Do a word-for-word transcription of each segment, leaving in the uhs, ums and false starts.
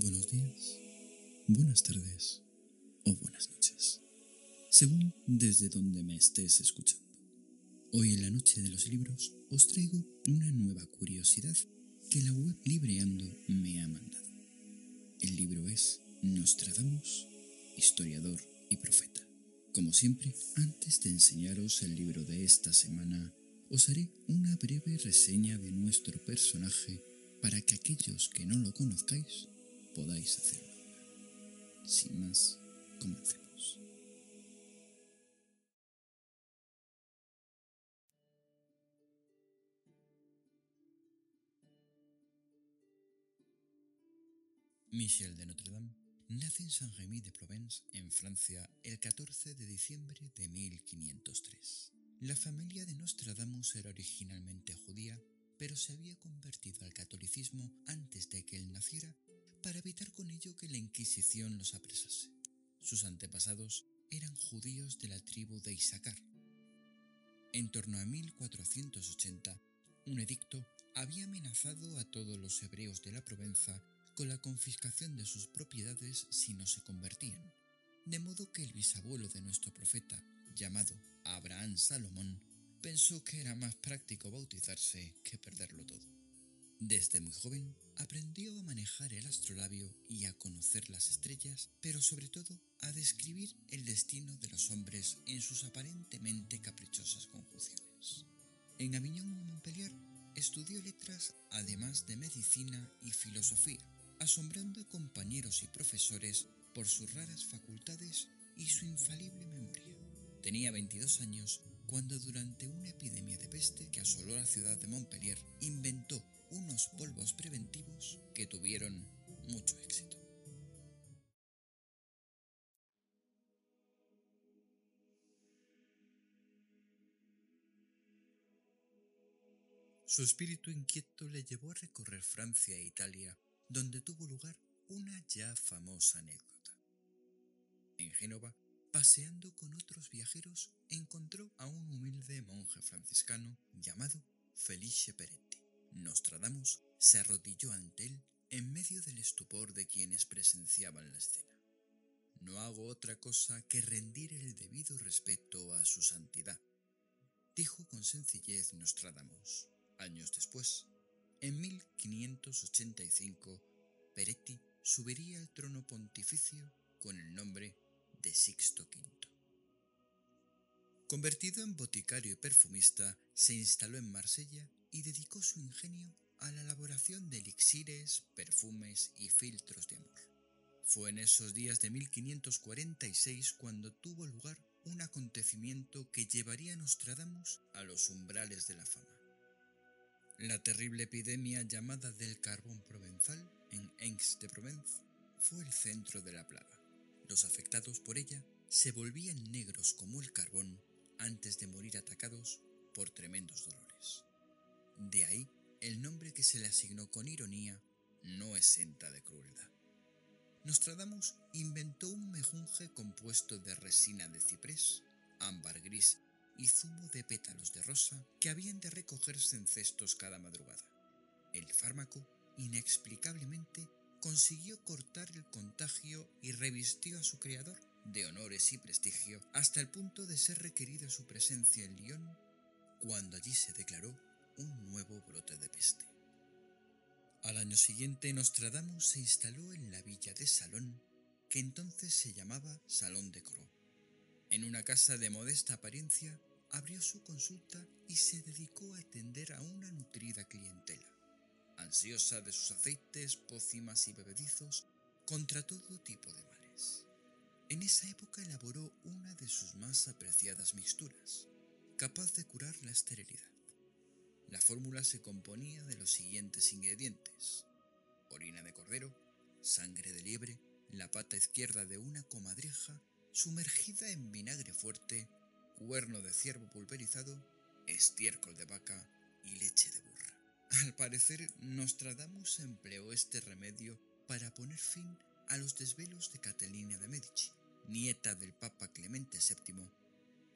buenos días, buenas tardes o buenas noches, según desde donde me estés escuchando. Hoy en la noche de los libros os traigo una nueva curiosidad que la web Libreando me ha mandado. El libro es Nostradamus, historiador y profeta. Como siempre, antes de enseñaros el libro de esta semana, os haré una breve reseña de nuestro personaje para que aquellos que no lo conozcáis podáis hacerlo ahora. Sin más, comencemos. Michel de Notre-Dame nace en Saint-Rémy-de-Provence, en Francia, el catorce de diciembre de mil quinientos tres. La familia de Nostradamus era originalmente judía, pero se había convertido al catolicismo antes de que él naciera para evitar con ello que la Inquisición los apresase. Sus antepasados eran judíos de la tribu de Isaacar. En torno a mil cuatrocientos ochenta, un edicto había amenazado a todos los hebreos de la Provenza con la confiscación de sus propiedades si no se convertían, de modo que el bisabuelo de nuestro profeta, llamado Abraham Salomón, pensó que era más práctico bautizarse que perderlo todo. Desde muy joven aprendió a manejar el astrolabio y a conocer las estrellas, pero sobre todo a describir el destino de los hombres en sus aparentemente caprichosas conjunciones. En Aviñón y Montpellier estudió letras, además de medicina y filosofía, asombrando a compañeros y profesores por sus raras facultades y su infalible memoria. Tenía veintidós años cuando, durante una epidemia de peste que asoló la ciudad de Montpellier, inventó unos polvos preventivos que tuvieron mucho éxito. Su espíritu inquieto le llevó a recorrer Francia e Italia, donde tuvo lugar una ya famosa anécdota. En Génova, paseando con otros viajeros, encontró a un humilde monje franciscano llamado Felice Peretti. Nostradamus se arrodilló ante él en medio del estupor de quienes presenciaban la escena. «No hago otra cosa que rendir el debido respeto a su santidad», dijo con sencillez Nostradamus. Años después, en mil quinientos ochenta y cinco, Peretti subiría al trono pontificio con el nombre de Sixto quinto. Convertido en boticario y perfumista, se instaló en Marsella y dedicó su ingenio a la elaboración de elixires, perfumes y filtros de amor. Fue en esos días de mil quinientos cuarenta y seis cuando tuvo lugar un acontecimiento que llevaría a Nostradamus a los umbrales de la fama. La terrible epidemia llamada del carbón provenzal en Aix-de-Provence fue el centro de la plaga. Los afectados por ella se volvían negros como el carbón antes de morir atacados por tremendos dolores. De ahí el nombre que se le asignó con ironía, no exenta de crueldad. Nostradamus inventó un mejunje compuesto de resina de ciprés, ámbar gris y zumo de pétalos de rosa que habían de recogerse en cestos cada madrugada. El fármaco, inexplicablemente, consiguió cortar el contagio y revistió a su creador de honores y prestigio hasta el punto de ser requerida su presencia en Lyon, cuando allí se declaró un nuevo brote de peste. Al año siguiente, Nostradamus se instaló en la villa de Salón, que entonces se llamaba Salón de Cro. En una casa de modesta apariencia, abrió su consulta y se dedicó a atender a una nutrida clientela. Ansiosa de sus aceites, pócimas y bebedizos contra todo tipo de males. En esa época elaboró una de sus más apreciadas mixturas, capaz de curar la esterilidad. La fórmula se componía de los siguientes ingredientes: orina de cordero, sangre de liebre, la pata izquierda de una comadreja sumergida en vinagre fuerte, cuerno de ciervo pulverizado, estiércol de vaca y leche de burra. Al parecer, Nostradamus empleó este remedio para poner fin a los desvelos de Catalina de Medici, nieta del Papa Clemente séptimo,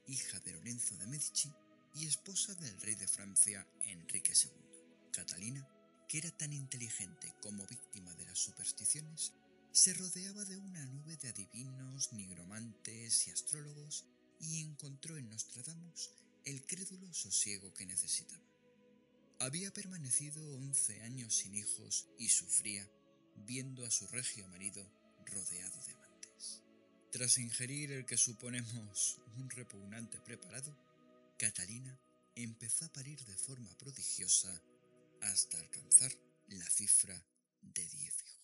hija de Lorenzo de Medici y esposa del rey de Francia Enrique segundo. Catalina, que era tan inteligente como víctima de la superstición, apariciones, se rodeaba de una nube de adivinos, nigromantes y astrólogos y encontró en Nostradamus el crédulo sosiego que necesitaba. Había permanecido once años sin hijos y sufría viendo a su regio marido rodeado de amantes. Tras ingerir el que suponemos un repugnante preparado, Catalina empezó a parir de forma prodigiosa hasta alcanzar la cifra de diez hijos.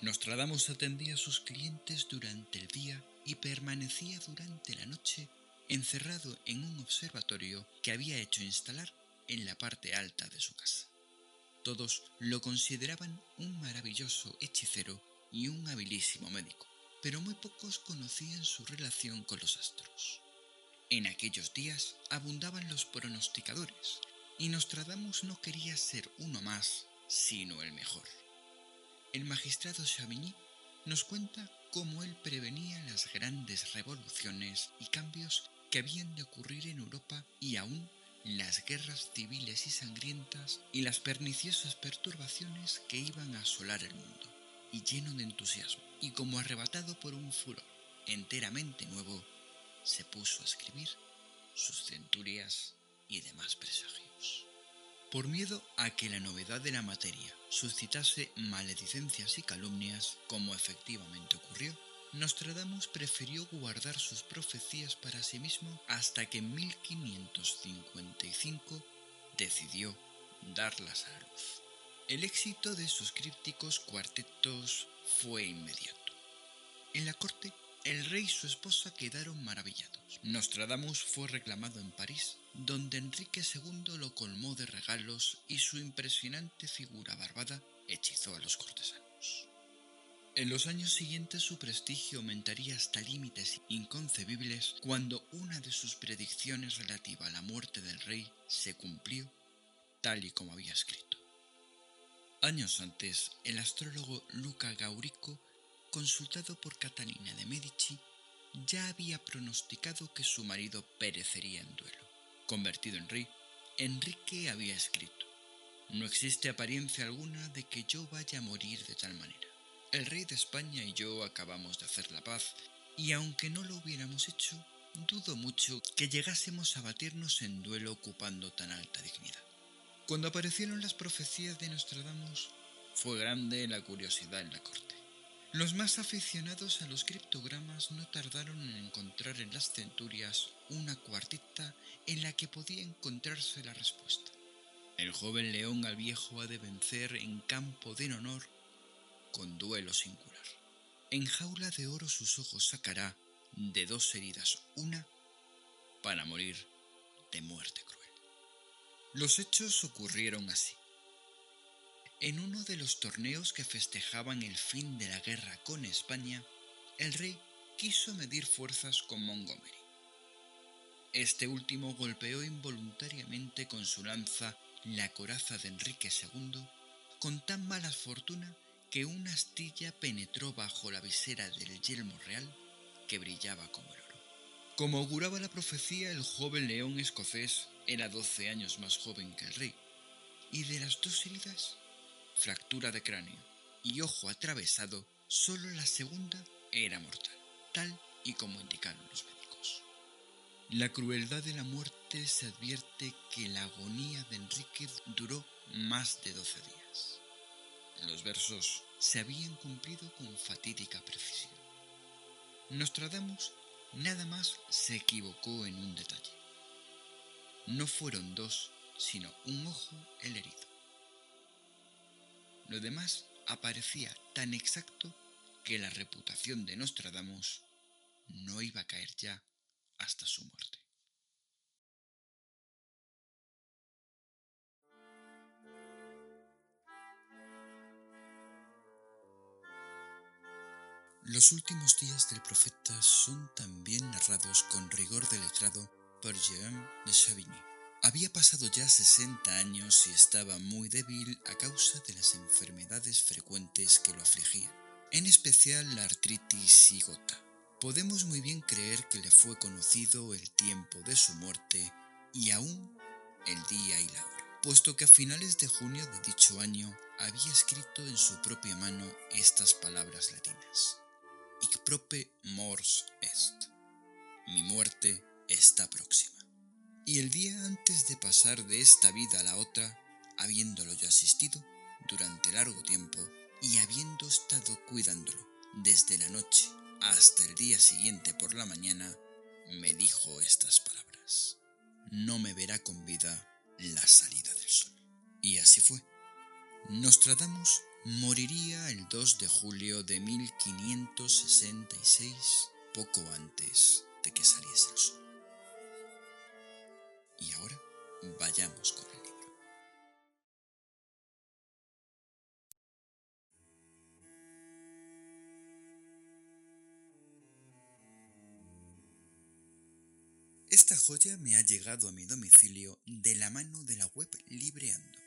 Nostradamus atendía a sus clientes durante el día y permanecía durante la noche encerrado en un observatorio que había hecho instalar en la parte alta de su casa. Todos lo consideraban un maravilloso hechicero y un habilísimo médico, pero muy pocos conocían su relación con los astros. En aquellos días abundaban los pronosticadores y Nostradamus no quería ser uno más, sino el mejor. El magistrado Chavigny nos cuenta cómo él prevenía las grandes revoluciones y cambios que habían de ocurrir en Europa y aún las guerras civiles y sangrientas y las perniciosas perturbaciones que iban a asolar el mundo, y lleno de entusiasmo, y como arrebatado por un furor enteramente nuevo, se puso a escribir sus centurias y demás presagios. Por miedo a que la novedad de la materia suscitase maledicencias y calumnias, como efectivamente ocurrió, Nostradamus prefirió guardar sus profecías para sí mismo hasta que en mil quinientos cincuenta y cinco decidió darlas a la luz. El éxito de sus crípticos cuartetos fue inmediato. En la corte, el rey y su esposa quedaron maravillados. Nostradamus fue reclamado en París, donde Enrique segundo lo colmó de regalos y su impresionante figura barbada hechizó a los cortesanos. En los años siguientes su prestigio aumentaría hasta límites inconcebibles cuando una de sus predicciones relativa a la muerte del rey se cumplió tal y como había escrito. Años antes, el astrólogo Luca Gaurico, consultado por Catalina de Medici, ya había pronosticado que su marido perecería en duelo. Convertido en rey, Enrique había escrito: «No existe apariencia alguna de que yo vaya a morir de tal manera. El rey de España y yo acabamos de hacer la paz, y aunque no lo hubiéramos hecho, dudo mucho que llegásemos a batirnos en duelo ocupando tan alta dignidad». Cuando aparecieron las profecías de Nostradamus, fue grande la curiosidad en la corte. Los más aficionados a los criptogramas no tardaron en encontrar en las centurias una cuartita en la que podía encontrarse la respuesta. El joven león al viejo ha de vencer en campo del honor con duelo singular. En jaula de oro sus ojos sacará de dos heridas una para morir de muerte cruel. Los hechos ocurrieron así. En uno de los torneos que festejaban el fin de la guerra con España, el rey quiso medir fuerzas con Montgomery. Este último golpeó involuntariamente con su lanza la coraza de Enrique segundo, con tan mala fortuna que una astilla penetró bajo la visera del yelmo real que brillaba como el oro. Como auguraba la profecía, el joven león escocés era doce años más joven que el rey, y de las dos heridas, fractura de cráneo y ojo atravesado, solo la segunda era mortal, tal y como indicaron los médicos. La crueldad de la muerte se advierte que la agonía de Enrique duró más de doce días. Los versos se habían cumplido con fatídica precisión. Nostradamus nada más se equivocó en un detalle. No fueron dos, sino un ojo el herido. Lo demás aparecía tan exacto que la reputación de Nostradamus no iba a caer ya hasta su muerte. Los últimos días del profeta son también narrados con rigor de letrado por Jean de Chavigny. Había pasado ya sesenta años y estaba muy débil a causa de las enfermedades frecuentes que lo afligían, en especial la artritis y gota. podemos muy bien creer que le fue conocido el tiempo de su muerte y aún el día y la hora, puesto que a finales de junio de dicho año había escrito en su propia mano estas palabras latinas: «Hic prope mors est», mi muerte está próxima. Y el día antes de pasar de esta vida a la otra, habiéndolo yo asistido durante largo tiempo y habiendo estado cuidándolo desde la noche hasta el día siguiente por la mañana, me dijo estas palabras: «No me verá con vida la salida del sol». Y así fue. Nostradamus moriría el dos de julio de mil quinientos sesenta y seis, poco antes de que saliese el sol. Y ahora vayamos con el libro. Esta joya me ha llegado a mi domicilio de la mano de la web Libreando,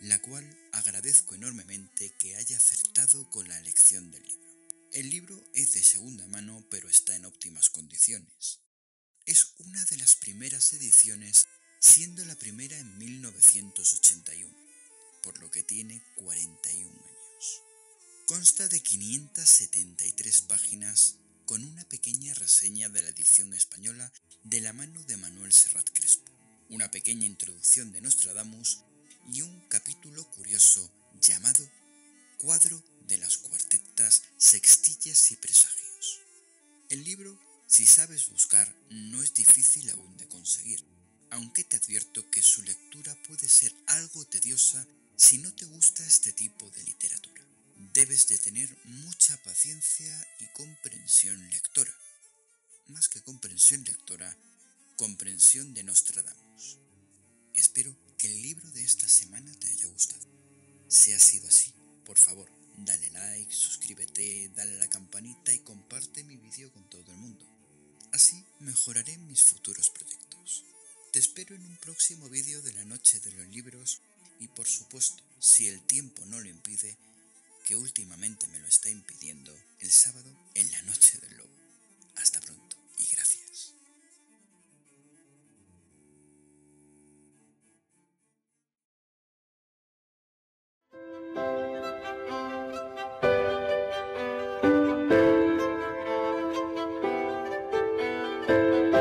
la cual agradezco enormemente que haya acertado con la elección del libro. El libro es de segunda mano, pero está en óptimas condiciones. Es una de las primeras ediciones, siendo la primera en mil novecientos ochenta y uno, por lo que tiene cuarenta y un años. Consta de quinientas setenta y tres páginas con una pequeña reseña de la edición española de la mano de Manuel Serrat Crespo, una pequeña introducción de Nostradamus y un capítulo curioso llamado Cuadro de las cuartetas, sextillas y presagios. El libro, si sabes buscar, no es difícil aún de conseguir, aunque te advierto que su lectura puede ser algo tediosa si no te gusta este tipo de literatura. Debes de tener mucha paciencia y comprensión lectora. Más que comprensión lectora, comprensión de Nostradamus. Espero que el libro de esta semana te haya gustado. Si ha sido así, por favor, dale like, suscríbete, dale a la campanita y comparte mi vídeo con todo el mundo. Así mejoraré mis futuros proyectos. Te espero en un próximo vídeo de la noche de los libros y, por supuesto, si el tiempo no lo impide, que últimamente me lo está impidiendo, el sábado en la noche del lobo. Hasta pronto y gracias. Thank you.